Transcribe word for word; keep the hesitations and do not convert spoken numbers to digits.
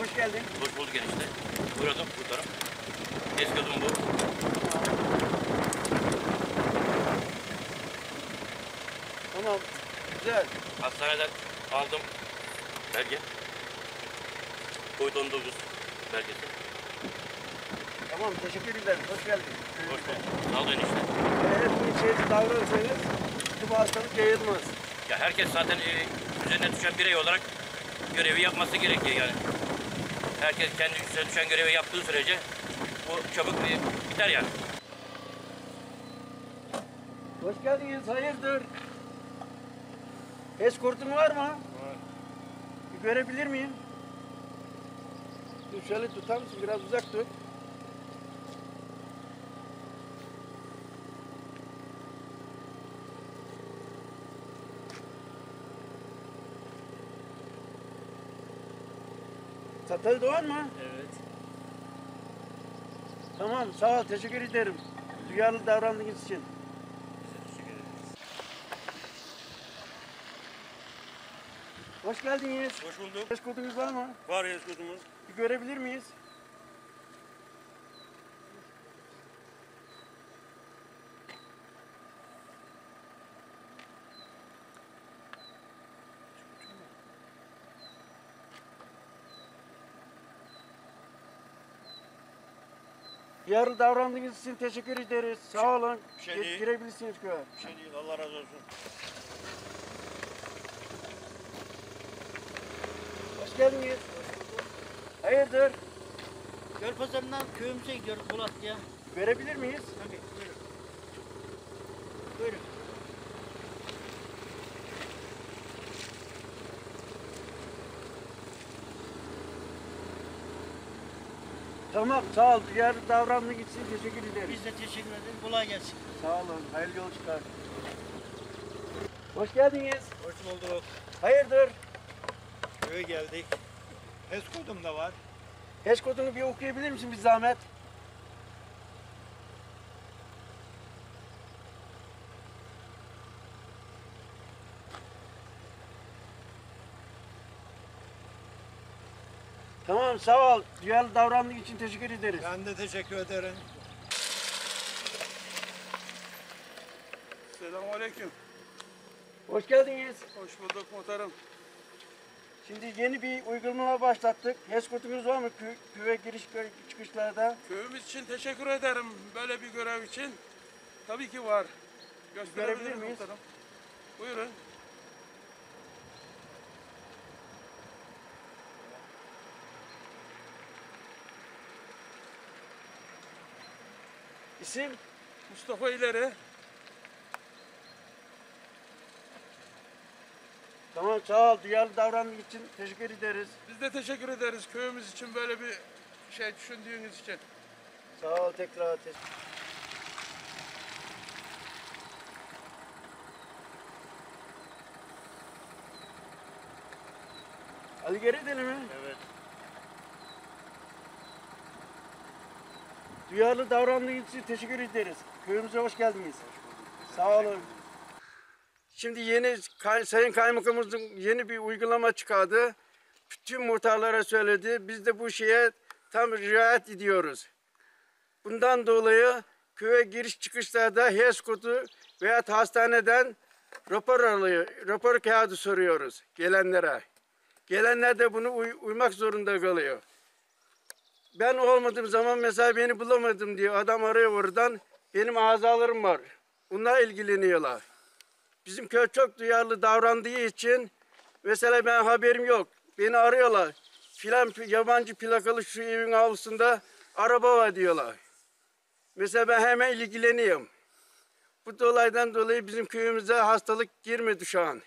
hoş geldin. Hoş bulduk enişte. Burası bu taraf. Eski odun bu. Tamam. Güzel. Hastaneden aldım belge. Covid on dokuz belgesi. Tamam, teşekkür ederim. Hoş geldin. Hoş bulduk. Sağ olun enişte. Eğer bu içeri davranırsanız bu hastalık yayılmaz. Ya herkes zaten e, üzerine düşen birey olarak görevi yapması gerekiyor yani. Herkes kendi üzerine düşen görevi yaptığı sürece bu çabuk e, biter yani. Hoş geldiniz, hayırdır? Eskortun var mı? Var. Bir görebilir miyim? Dur şöyle tutar mısın? Biraz uzak dur. Satalı Doğan mı? Evet. Tamam, sağ ol, teşekkür ederim. Duyarlı davrandığınız için. Teşekkür ederiz. Hoş geldiniz. Hoş bulduk. Eskortunuz var mı? Var eskortumuz. Bir görebilir miyiz? Yarın davrandığınız için teşekkür ederiz. Sağ olun. Bir şey değil. Girebilirsiniz köye. Bir şey değil. Allah razı olsun. Hoş geldiniz. Hayırdır? Gölpazarı'ndan köyümüze gidiyoruz Polatlı'ya. Görebilir miyiz? Tabii. Buyurun. Buyurun. Tamam, sağ ol. Diğer davranma gitsin. Teşekkür ederim. Biz de teşekkür ederiz. Kolay gelsin. Sağ olun. Hayırlı yol çıkar. Hoş geldiniz. Hoş bulduk. Hayırdır? Köye geldik. H E S kodum da var. H E S kodunu bir okuyabilir misin bir zahmet? Tamam, sağ ol. Duyarlı davrandığı için teşekkür ederiz. Ben de teşekkür ederim. Selamünaleyküm. Hoş geldiniz. Hoş bulduk muhtarım. Şimdi yeni bir uygulama başlattık. H E S kodunuz var mı Kü köye giriş çıkışlarda? Köyümüz için teşekkür ederim. Böyle bir görev için tabii ki var. Gösterebilir miyiz? Muhtarım. Buyurun. İsim? Mustafa İleri. Tamam, sağ ol. Duyarlı davrandığınız için teşekkür ederiz. Biz de teşekkür ederiz köyümüz için böyle bir şey düşündüğünüz için. Sağ ol tekrar. Ali geri edelim mi? Evet. Duyarlı davrandığınız için teşekkür ederiz. Köyümüze hoş geldiniz. Hoş Sağ olun. Şimdi yeni Sayın Kaymakamımızın yeni bir uygulama çıkardı. Bütün muhtarlara söyledi. Biz de bu şeye tam riayet ediyoruz. Bundan dolayı köye giriş çıkışlarda H E S kodu veya hastaneden rapor alıyor, rapor kağıdı soruyoruz gelenlere. Gelenler de bunu uy uymak zorunda kalıyor. Ben olmadığım zaman mesela beni bulamadım diyor. Adam arıyor oradan. Benim azalarım var. Bunlar ilgileniyorlar. Bizim köy çok duyarlı davrandığı için mesela ben haberim yok. Beni arıyorlar. Filan yabancı plakalı şu evin avlusunda araba var diyorlar. Mesela ben hemen ilgileniyorum. Bu dolaydan dolayı bizim köyümüze hastalık girmedi şu an.